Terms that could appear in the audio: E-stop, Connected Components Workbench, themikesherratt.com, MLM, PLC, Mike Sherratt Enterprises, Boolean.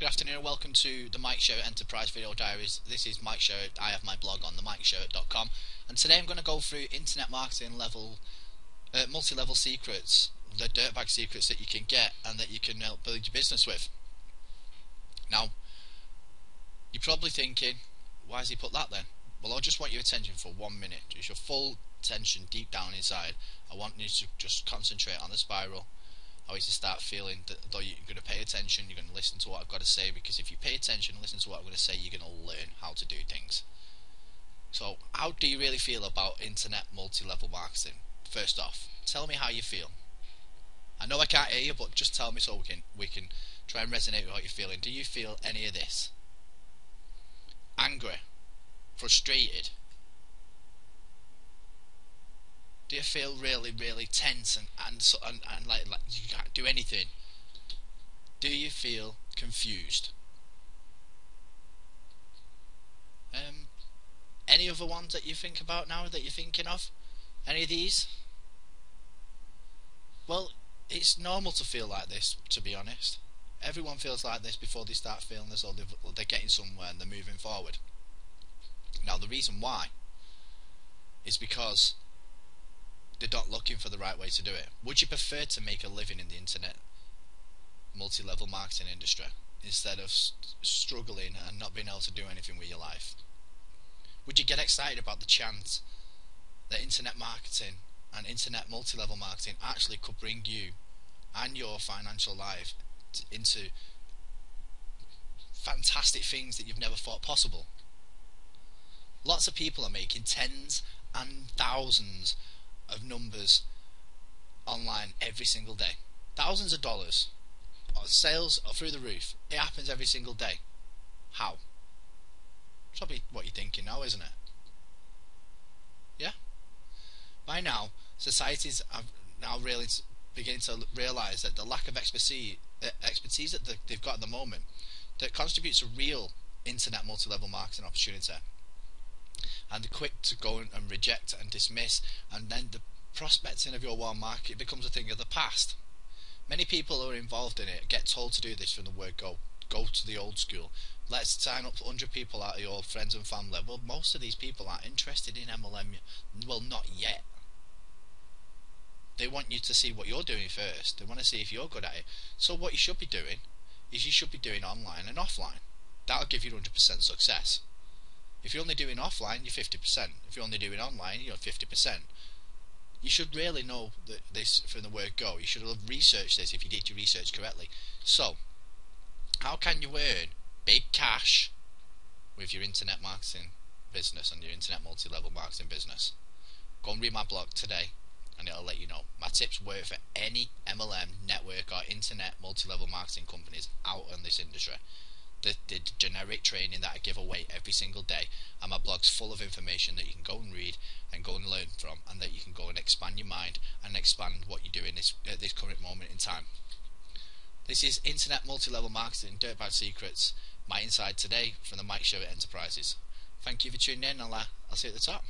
Good afternoon and welcome to the Mike Sherratt Enterprise Video Diaries. This is Mike Sherratt. I have my blog on themikesherratt.com, and today I'm going to go through internet marketing multi-level secrets, the dirtbag secrets that you can get and that you can help build your business with. Now, you're probably thinking, why has he put that then? Well, I just want your attention for 1 minute, just your full attention deep down inside. I want you to just concentrate on the spiral. I always start feeling that though you're going to pay attention, you're going to listen to what I've got to say, because if you pay attention and listen to what I'm going to say, you're going to learn how to do things. So, how do you really feel about internet multi-level marketing? First off, tell me how you feel. I know I can't hear you, but just tell me so we can try and resonate with what you're feeling. Do you feel any of this? Angry? Frustrated? Do you feel really tense and like you can't do anything? Do you feel confused? Any other ones that you think about now that you're thinking of? Any of these? Well, it's normal to feel like this, to be honest. Everyone feels like this before they start feeling this, or they're getting somewhere and they're moving forward. Now, the reason why is because they're not looking for the right way to do it. Would you prefer to make a living in the internet multi-level marketing industry instead of struggling and not being able to do anything with your life? Would you get excited about the chance that internet marketing and internet multi-level marketing actually could bring you and your financial life into fantastic things that you've never thought possible? Lots of people are making tens and thousands of numbers online every single day. Thousands of dollars. Sales are through the roof. It happens every single day. How? It's probably what you're thinking now, isn't it? Yeah? By now, societies are now really beginning to realise that the lack of expertise that they've got at the moment that constitutes a real internet multi-level marketing opportunity. And they're quick to go and reject and dismiss, and then the prospecting of your warm market becomes a thing of the past. Many people who are involved in it get told to do this from the word go. Go to the old school. Let's sign up 100 people out of your friends and family. Well, most of these people aren't interested in MLM. Well, not yet. They want you to see what you're doing first. They want to see if you're good at it. So what you should be doing is you should be doing online and offline. That'll give you 100% success. If you're only doing offline, you're 50%. If you're only doing online, you're 50%. You should really know this from the word go. You should have researched this if you did your research correctly. So, how can you earn big cash with your internet marketing business and your internet multi-level marketing business? Go and read my blog today, and it'll let you know. My tips work for any MLM, network, or internet multi-level marketing companies out in this industry. The generic training that I give away every single day, and my blog's full of information that you can go and read and go and learn from, and that you can go and expand your mind and expand what you're doing at this current moment in time. This is Internet Multi-Level Marketing Dirtbag Secrets, my insight today from the Mike Sherratt Enterprises. Thank you for tuning in, and I'll see you at the top.